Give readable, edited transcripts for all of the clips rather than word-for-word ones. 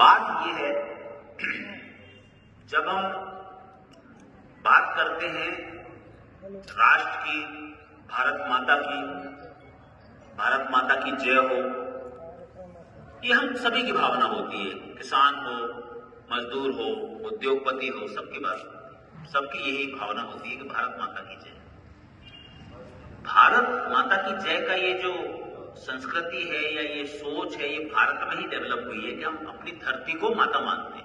बात यह है जब हम बात करते हैं राष्ट्र की, भारत माता की जय हो, ये हम सभी की भावना होती है। किसान हो, मजदूर हो, उद्योगपति हो, सबकी यही भावना होती है कि भारत माता की जय। भारत माता की जय का ये जो संस्कृति है या ये सोच है, ये भारत में ही डेवलप हुई है कि हम अपनी धरती को माता मानते हैं।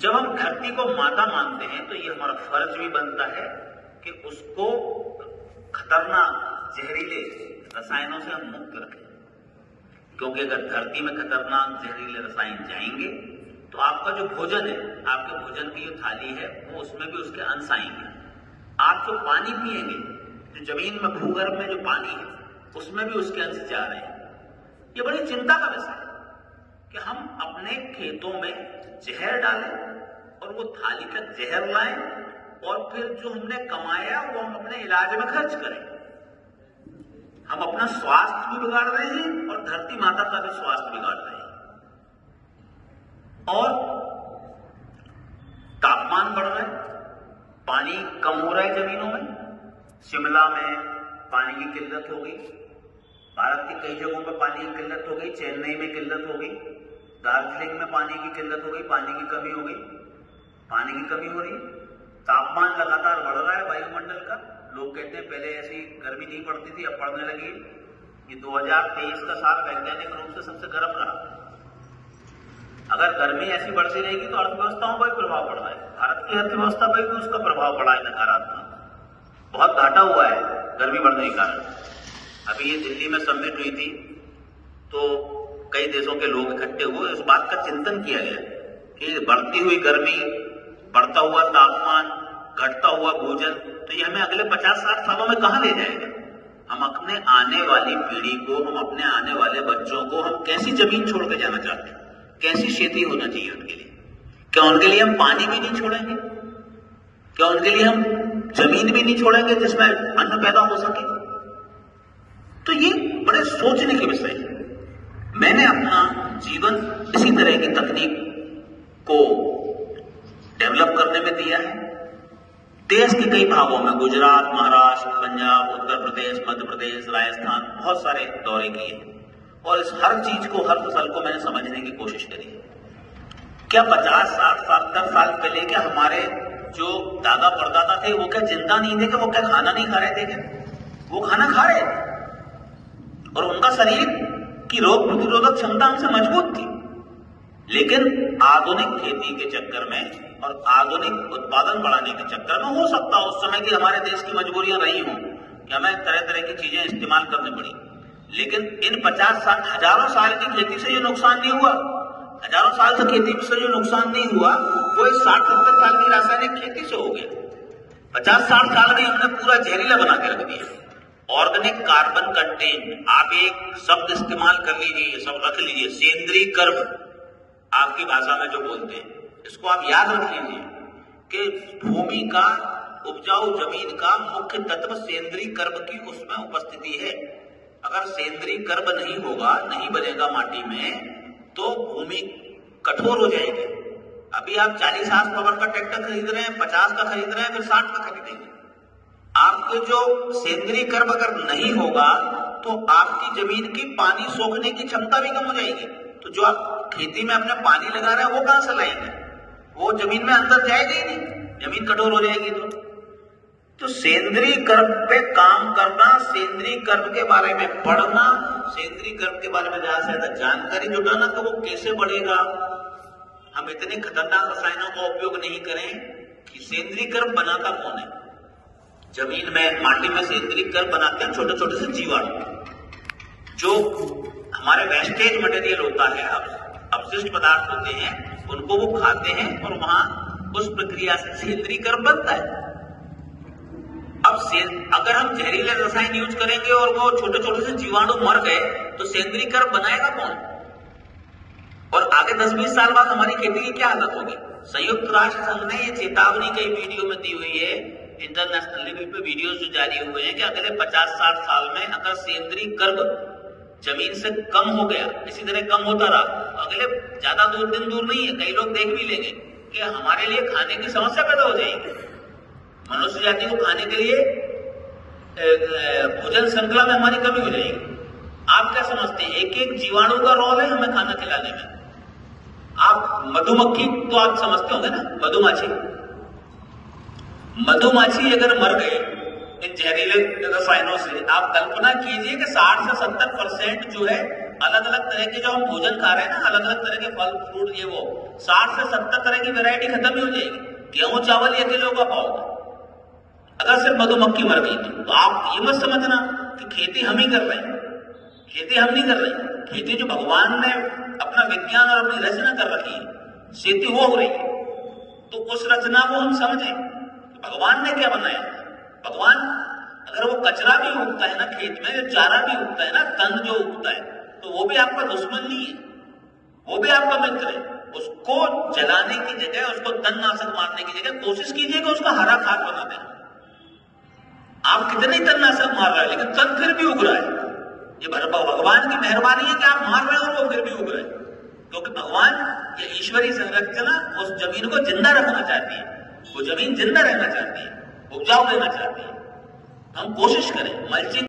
जब हम धरती को माता मानते हैं तो ये हमारा फर्ज भी बनता है कि उसको खतरनाक जहरीले रसायनों से हम मुक्त रखें, क्योंकि अगर धरती में खतरनाक जहरीले रसायन जाएंगे तो आपका जो भोजन है, आपके भोजन की जो थाली है वो उसमें भी उसके अंश आएंगे। आप जो पानी पिएंगे, जो जमीन में, भूगर्भ में जो पानी है उसमें भी उसके अंश जा रहे हैं। ये बड़ी चिंता का विषय है कि हम अपने खेतों में जहर डालें और वो थाली का जहर लाएं और फिर जो हमने कमाया वो हम अपने इलाज में खर्च करें। हम अपना स्वास्थ्य भी बिगाड़ रहे हैं और धरती माता का भी स्वास्थ्य बिगाड़ रहे हैं। और तापमान बढ़ रहा है, पानी कम हो रहा है जमीनों में, शिमला में पानी की किल्लत हो गई, भारत की कई जगहों पर पानी की किल्लत हो गई, चेन्नई में किल्लत हो गई, दार्जिलिंग में पानी की किल्लत हो गई, पानी की कमी हो गई, पानी की कमी हो रही है। तापमान लगातार बढ़ रहा है वायुमंडल का। लोग कहते हैं पहले ऐसी गर्मी नहीं पड़ती थी, अब पड़ने लगी। ये 2023 का साल वैज्ञानिक रूप से सबसे गर्म रहा। अगर गर्मी ऐसी बढ़ती रहेगी तो अर्थव्यवस्थाओं पर प्रभाव पड़ रहा है। भारत की अर्थव्यवस्था पर भी उसका प्रभाव पड़ा है नकारात्मक। बहुत घाटा हुआ है गर्मी बढ़ने के कारण। अभी ये दिल्ली में समिट हुई थी तो कई देशों के लोग इकट्ठे हुए, इस बात का चिंतन किया गया कि बढ़ती हुई गर्मी, बढ़ता हुआ तापमान, घटता हुआ भोजन, तो ये हमें अगले 50-60 सालों में कहाँ ले जाएगा। हम अपने आने वाली पीढ़ी को, हम अपने आने वाले बच्चों को हम कैसी जमीन छोड़ के जाना चाहते हैं, कैसी खेती होना चाहिए उनके लिए। क्या उनके लिए हम पानी भी नहीं छोड़ेंगे? क्या उनके लिए हम जमीन भी नहीं छोड़ेंगे जिसमें अन्न पैदा हो सके? तो ये बड़े सोचने के विषय है। मैंने अपना जीवन इसी तरह की तकनीक को डेवलप करने में दिया है। देश के कई भागों में, गुजरात, महाराष्ट्र, पंजाब, उत्तर प्रदेश, मध्य प्रदेश, राजस्थान, बहुत सारे दौरे किए हैं और इस हर चीज को, हर फसल को मैंने समझने की कोशिश करी। क्या 50, 60, 70 साल पहले क्या हमारे जो दादा परदादा थे वो क्या जिंदा नहीं थे? कि वो क्या खाना नहीं खा रहे थे? क्या वो खाना खा रहे थे? और उनका शरीर की रोग प्रतिरोधक क्षमता हमसे मजबूत थी। लेकिन आधुनिक खेती के चक्कर में और आधुनिक उत्पादन बढ़ाने के चक्कर में हो सकता है उस समय की हमारे देश की मजबूरियां रही हों कि हमें तरह तरह की चीजें इस्तेमाल करनी पड़ी। लेकिन इन 50 हजारों साल की खेती से ये नुकसान नहीं हुआ, हजारों साल की खेती से जो नुकसान नहीं हुआ वो 60-70 साल की रासायनिक खेती से हो गया। 50-60 साल में हमने पूरा जहरीला बना के रख दिया। ऑर्गेनिक कार्बन कंटेंट, आप एक शब्द इस्तेमाल कर लीजिए, सब रख लीजिए, सेंद्रीकरण आपकी भाषा में जो बोलते हैं, इसको आप याद रख लीजिए कि भूमि का, उपजाऊ जमीन का मुख्य तत्व सेंद्रीकरण की उसमें उपस्थिति है। अगर सेंद्रीकरण नहीं होगा, नहीं बनेगा माटी में, तो भूमि कठोर हो जाएगी। अभी आप 40 हार्स पावर का ट्रैक्टर खरीद रहे हैं, 50 का खरीद रहे हैं, फिर 60 का खरीदेंगे। आपके जो सेंद्रीकरण अगर नहीं होगा तो आपकी जमीन की पानी सोखने की क्षमता भी कम हो जाएगी। तो जो आप खेती में अपने पानी लगा रहे हैं वो कहां से लाएंगे? वो जमीन में अंदर जाएगी ही नहीं, जमीन कठोर हो जाएगी। तो सेंद्रीकरण पे काम करना, सेंद्रीकरण के बारे में पढ़ना, सेंद्रीकरण के बारे में ज्यादा से ज्यादा जानकारी जुटाना कि वो कैसे बढ़ेगा। हम इतने खतरनाक रसायनों का उपयोग नहीं करें कि सेंद्रीकरण बनाता कौन है? जमीन में, माटी में सेंद्रीकरण बनाते हैं छोटे छोटे से जीवाणु, जो हमारे वेस्टेज मटेरियल होता है, अपशिष्ट पदार्थ होते हैं, उनको वो खाते हैं और वहां उस प्रक्रिया से सेंद्रीकरण बनता है। अब अगर हम जहरीले रसायन यूज करेंगे और वो छोटे छोटे से जीवाणु मर गए तो सेंद्रीकरण बनाएगा कौन? और आगे 10-20 साल बाद हमारी खेती की क्या हालत होगी? संयुक्त राष्ट्र संघ ने ये चेतावनी कई वीडियो में दी हुई है, इंटरनेशनल लेवल पे वीडियोस जो जारी हुए हैं कि अगले 50-60 साल में अगर सेंद्रीकरण जमीन से कम हो गया, इसी तरह कम होता रहा, अगले ज्यादा दूर दिन दूर नहीं है, कई लोग देख भी लेंगे कि हमारे लिए खाने की समस्या पैदा हो जाएगी। मनुष्य जाति को खाने के लिए भोजन श्रृंखला में हमारी कमी हो जाएगी। आप क्या समझते हैं एक एक जीवाणु का रोल है हमें खाना खिलाने में। आप मधुमक्खी तो आप समझते होंगे ना, मधुमाछी, मधुमाछी अगर मर गई इन जहरीले रसायनों से, आप कल्पना कीजिए कि 60 से 70% जो है अलग अलग तरह के जो हम भोजन खा रहे हैं ना, अलग अलग तरह के फल फ्रूट ये वो 60 से 70 तरह की वेरायटी खत्म ही हो जाएगी। गेहूं चावल ये अकेले उगा पाओगे अगर सिर्फ मधुमक्खी मर गई तो। आप ये मत समझना कि खेती हम ही कर रहे हैं, खेती हम नहीं कर रहे, खेती जो भगवान ने अपना विज्ञान और अपनी रचना कर रखी है, खेती वो हो रही है। तो उस रचना को हम समझें भगवान ने क्या बनाया। भगवान अगर वो कचरा भी उगता है ना खेत में, जो चारा भी उगता है ना, तंद जो उगता है, तो वो भी आपका दुश्मन नहीं है, वो भी आपका मित्र है। उसको जलाने की जगह, उसको तन नाशक मारने की जगह कोशिश कीजिएगा उसका हरा खाद बना देना। आप कितने तन नाशक मार रहे हैं लेकिन तन फिर भी उग रहा है। ये भगवान की मेहरबानी है कि आप मार रहे हो और वो फिर भी उग रहे, क्योंकि भगवान ये ईश्वरीय संरचना उस जमीन को जिंदा रखना चाहती है, वो जमीन जिंदा रहना चाहती है, उपजाऊ लेना चाहती है। हम कोशिश करें मल्चिंग